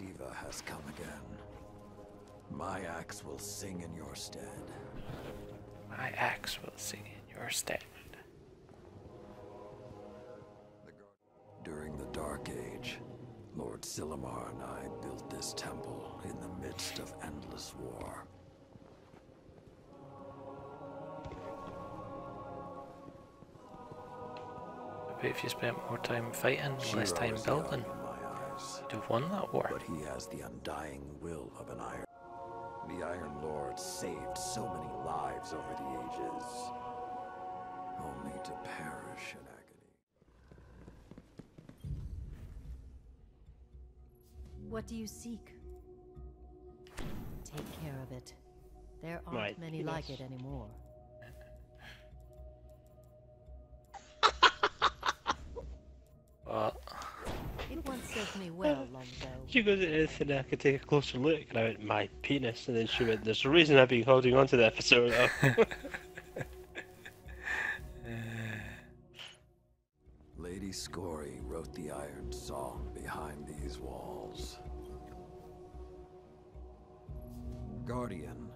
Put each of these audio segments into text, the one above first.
Siva has come again. My axe will sing in your stead. My axe will sing in your stead. During the Dark Age, Lord Sillimar and I built this temple in the midst of endless war. I bet if you spent more time fighting, less time building, you'd have won that war. But he has the undying will of an iron. The Iron Lord saved so many lives over the ages, only to perish in agony. What do you seek? Take care of it. There aren't many like it anymore. It once served me well long ago. She goes into this and I could take a closer look and I went, my penis, and then she went, there's a reason I've been holding on to that for so long. Lady Scory wrote the Iron Song behind these walls. Guardian,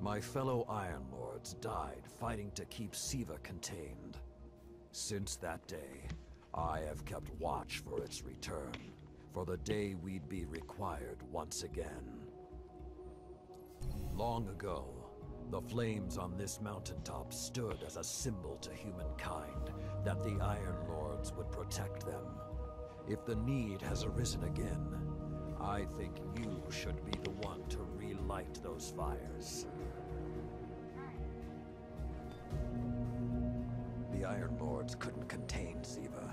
my fellow Iron Lords died fighting to keep Siva contained. Since that day, I have kept watch for its return, for the day we'd be required once again. Long ago, the flames on this mountaintop stood as a symbol to humankind that the Iron Lords would protect them. If the need has arisen again, I think you should be the one to relight those fires. The Iron Lords couldn't contain Siva.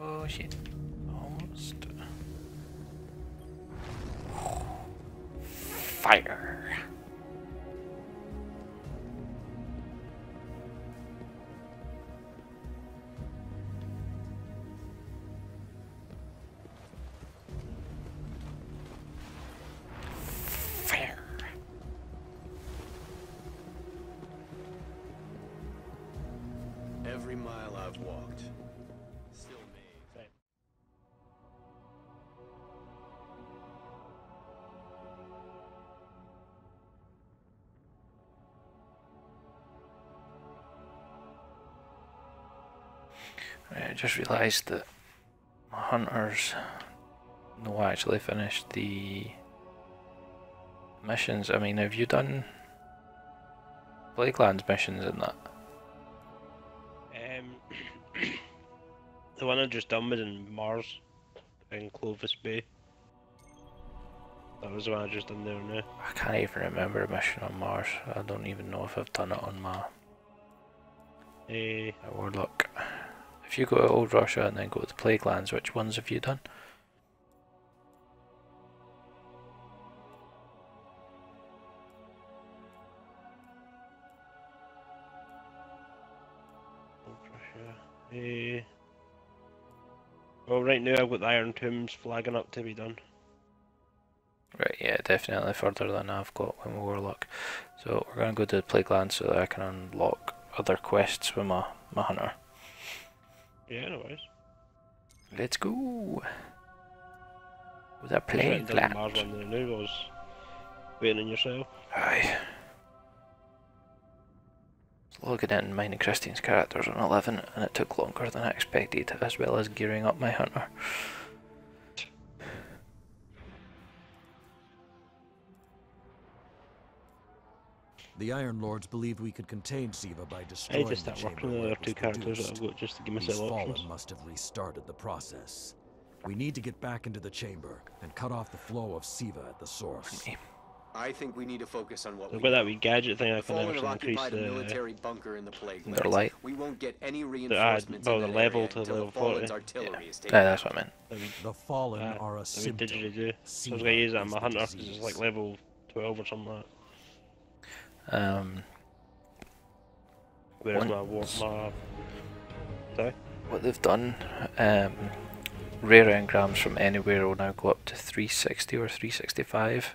Oh shit. Almost. Fire. Fire. Every mile I've walked. I just realised that my hunters no actually finished the missions. I mean, have you done Plaguelands missions in that? The one I just done was in Mars, in Clovis Bay. That was the one I just done there now. I can't even remember a mission on Mars. I don't even know if I've done it on my Warlock. If you go to Old Russia and then go to the Plaguelands, which ones have you done? Old Russia. Well, right now I've got the Iron Tombs flagging up to be done. Right, yeah, definitely further than I've got with my Warlock. So we're going to go to the Plaguelands so that I can unlock other quests with my Hunter. Yeah, no worries. Let's go! Was that playing flat? Mars one that I knew was waiting on yourself. Aye. Logging in mine and Christine's characters on 11 and it took longer than I expected, as well as gearing up my hunter. The Iron Lords believed we could contain Siva by destroying the chamber. I just start working on the other two characters that I've got just to give myself options. Fallen must have restarted the process. We need to get back into the chamber and cut off the flow of Siva at the source. I think we need to focus on what. So by that wee gadget thing, I can actually increase the military bunker in the Plaguelands. Their light. We won't get any reinforcements. The level to level 40. Yeah, that's what I meant. The Fallen are a symptom. So I was gonna use that on my hunter because it's like level 12 or something like that. Where's my sorry? What they've done, rare engrams from anywhere will now go up to 360 or 365.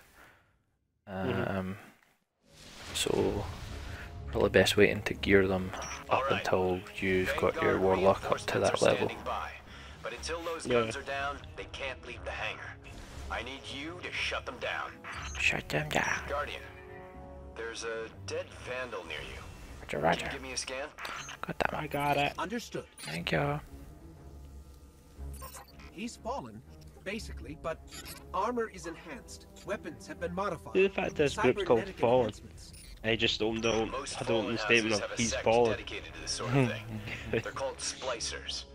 So probably best waiting to gear them up until you've got your Warlock up to that level. But until those guns are down, they can't leave the hangar. I need you to shut them down. Shut them down. Guardian, there's a dead Vandal near you. Roger, roger. Can you give me a scan? Got that one. I got it. Understood. Thank you. He's fallen, basically, but armor is enhanced. Weapons have been modified. The fact this group's called Fallen. I just don't understand them. He's fallen. They're called Splicers.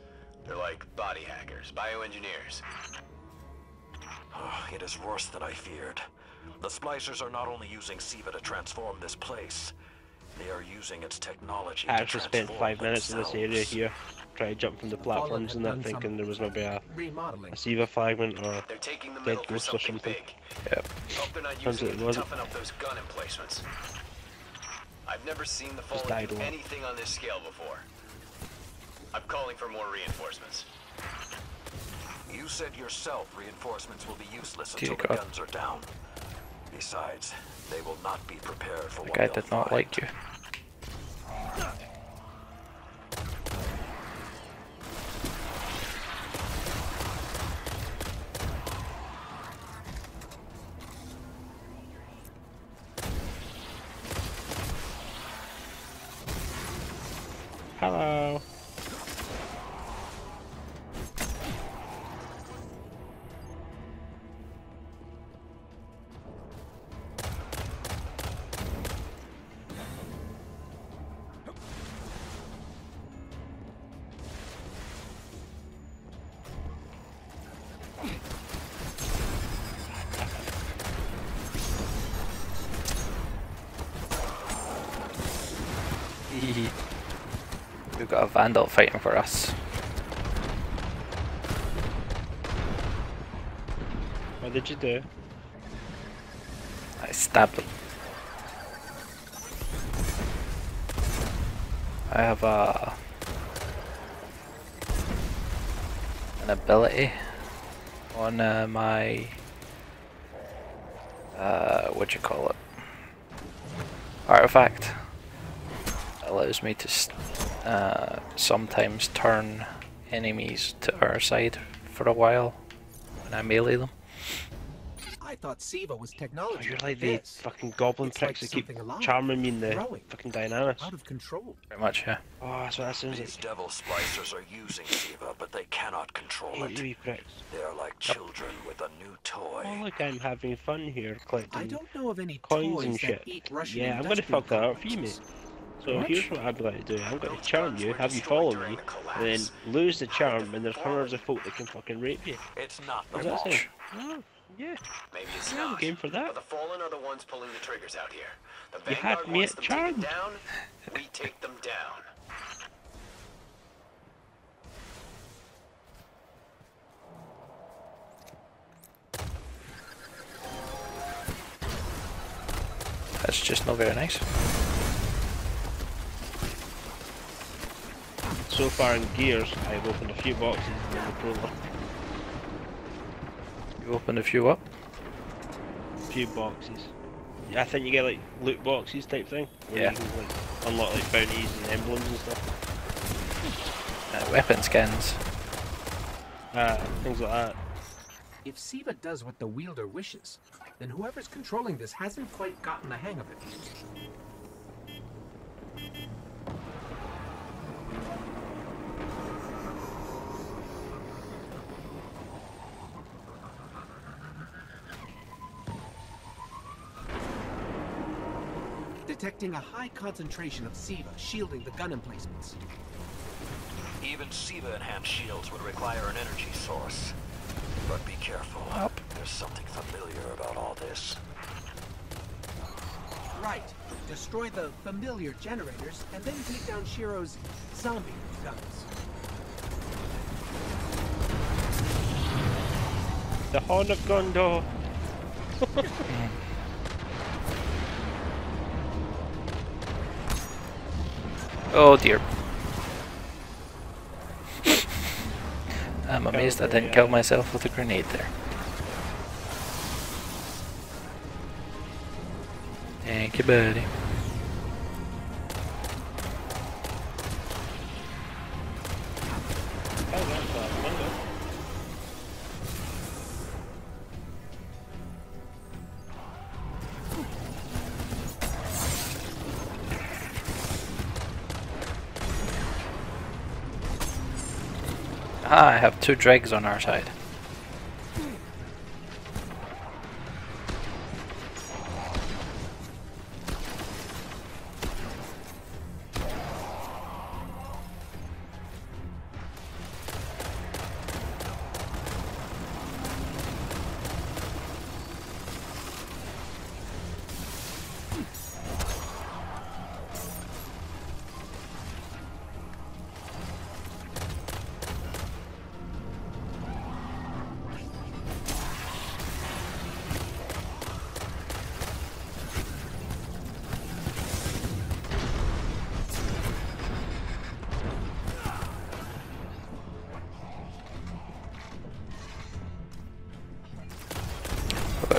They're like body hackers, bioengineers. It is worse than I feared. The Splicers are not only using Siva to transform this place, they are using its technology to transform themselves. I actually spent 5 minutes in this area here, trying to jump from the platforms and that, thinking there was maybe a Siva fragment or dead ghost or something. Yep. Turns out it wasn't. I've never seen the Fallen do anything on this scale before. I'm calling for more reinforcements. You said yourself reinforcements will be useless until the guns are down. Besides, they will not be prepared for what they'll find. The guy did not like you. Hello. We've got a Vandal fighting for us. What did you do? I stabbed him. I have an ability on my artifact. Allows me to sometimes turn enemies to our side for a while when I melee them. I thought Siva was technology. Oh, you're like the fucking goblin pricks that keep charming me in the fucking Dynamics. Out of control. Pretty much, yeah. Oh, that's what that sounds like. These devil Splicers are using Siva, but they cannot control it. You pricks. They are like children with a new toy. Oh, look, I'm having fun here collecting coins and shit. Yeah, I'm gonna fuck that up for you, mate. So here's what I'd like to do. I'm going to charm you, have you follow me, and then lose the charm, and there's hundreds of folk that can fucking rape you. It's not the launch. It? Oh, yeah. Maybe it's not a game for that. The Fallen are the ones pulling the triggers out here. The Vanguard had me at charm. Down, we take them down. That's just not very nice. So far in Gears, I've opened a few boxes in the prologue. You opened a few what? A few boxes. Yeah, I think you get like loot boxes type thing. Where you can like unlock like bounties and emblems and stuff. Weapon skins. Things like that. If Siva does what the wielder wishes, then whoever's controlling this hasn't quite gotten the hang of it. Detecting a high concentration of Siva shielding the gun emplacements. Even Siva enhanced shields would require an energy source. But be careful. There's something familiar about all this. Right. Destroy the familiar generators and then take down Shiro's zombie guns. The Horn of Gondor. Oh dear. I'm amazed I didn't kill myself with a grenade there. Thank you, buddy. Oh, that's Ah, I have two dregs on our side.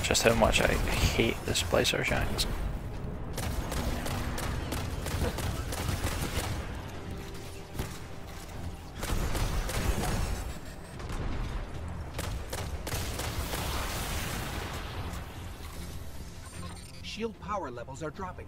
Just how much I hate the Splicer shanks. Shield power levels are dropping.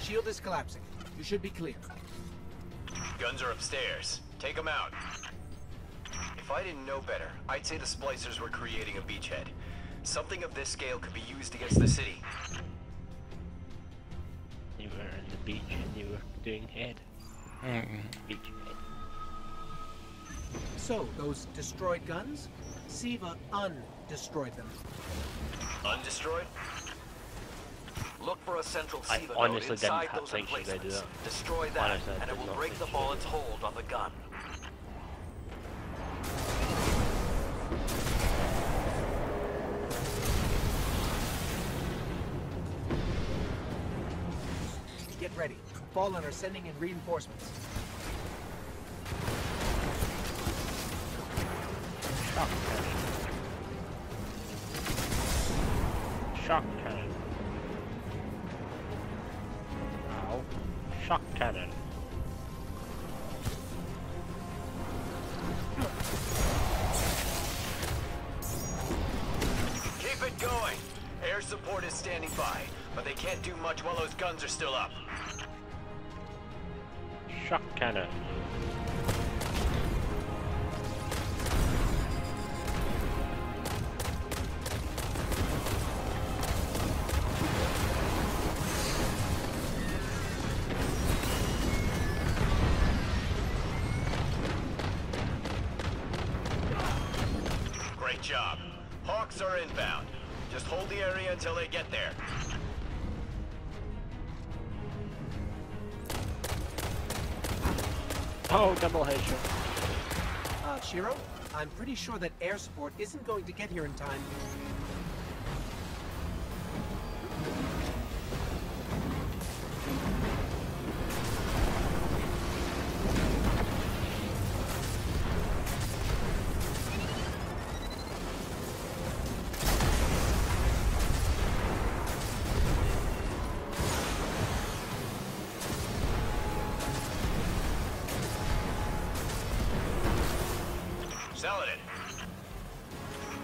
Shield is collapsing. You should be clear. Guns are upstairs. Take them out. If I didn't know better, I'd say the Splicers were creating a beachhead. Something of this scale could be used against the city. They were on the beach and they were doing head. Beachhead. So, those destroyed guns? Siva undestroyed them. Undestroyed? Look for a central Siva node inside those emplacements. Destroy that, and it will break the bullet's hold on the gun. Get ready. Fallen are sending in reinforcements. Shock cannon. Shock cannon. Shock cannon. Keep it going. Air support is standing by, but they can't do much while those guns are still up. Shock cannon. Job. Hawks are inbound. Just hold the area until they get there. Oh, double headshot. Shiro, I'm pretty sure that air support isn't going to get here in time.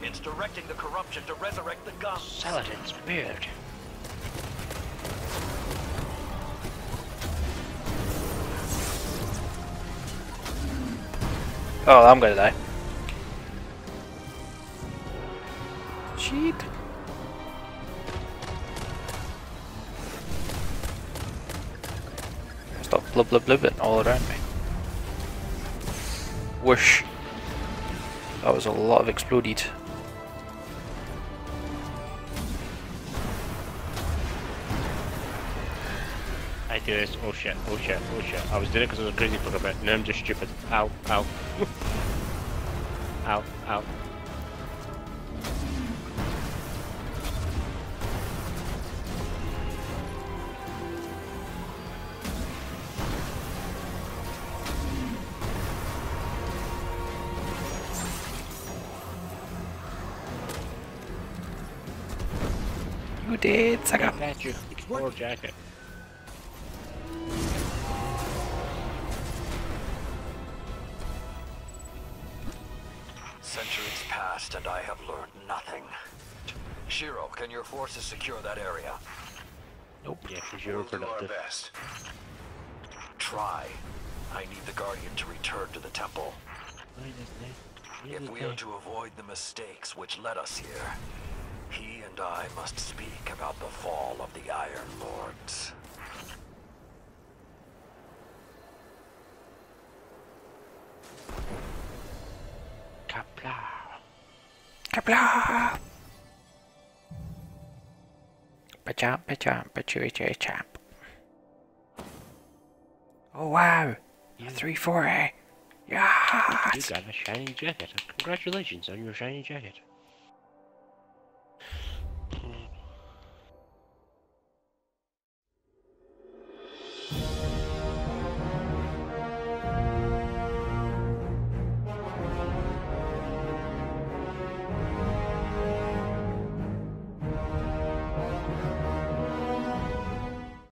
It's directing the corruption to resurrect the gun. Saladin's beard. Oh, I'm gonna die. Cheat. Stop blub blub blubbing all around me. Whoosh. That was a lot of exploded. I do this, oh shit, oh shit, oh shit. I was doing it because I was crazy for a bit, now I'm just stupid. Ow, ow. Ow, ow. Did Saga. Got you. Poor jacket. Centuries passed and I have learned nothing. Shiro, can your forces secure that area? Nope. Yeah, we'll do our best. Try. I need the Guardian to return to the temple. If we are to avoid the mistakes which led us here, he and I must speak about the fall of the Iron Lords. Kapla. Kapla. Pachap. Oh wow! Yeah. 340. Yeah. You got a shiny jacket. Congratulations on your shiny jacket.